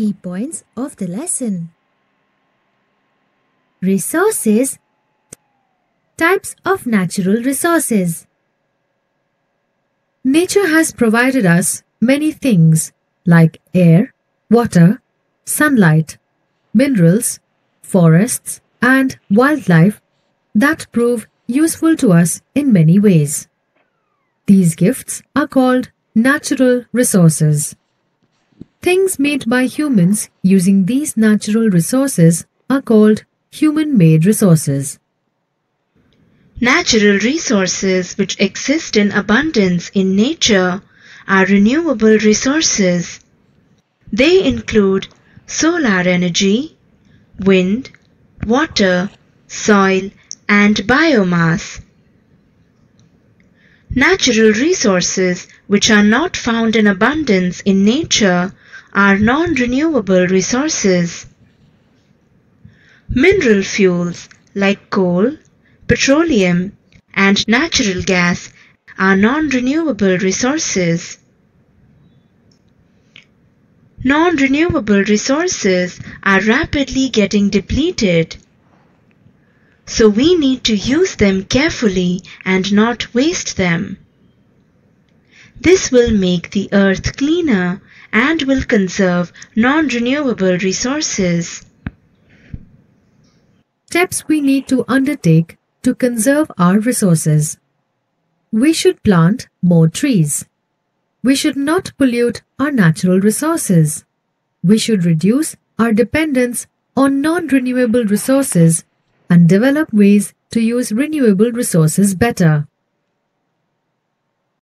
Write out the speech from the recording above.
key points of the lesson. Resources. Types of natural resources. Nature has provided us many things like air, water, sunlight, minerals, forests, and wildlife that prove useful to us in many ways. These gifts are called natural resources. Things made by humans using these natural resources are called human-made resources. Natural resources which exist in abundance in nature are renewable resources. They include solar energy, wind, water, soil, and biomass. Natural resources which are not found in abundance in nature are non-renewable resources. Mineral fuels like coal, petroleum and natural gas are non-renewable resources. Non-renewable resources are rapidly getting depleted, so we need to use them carefully and not waste them. This will make the earth cleaner and will conserve non-renewable resources. Steps we need to undertake to conserve our resources. We should plant more trees. We should not pollute our natural resources. We should reduce our dependence on non-renewable resources and develop ways to use renewable resources better.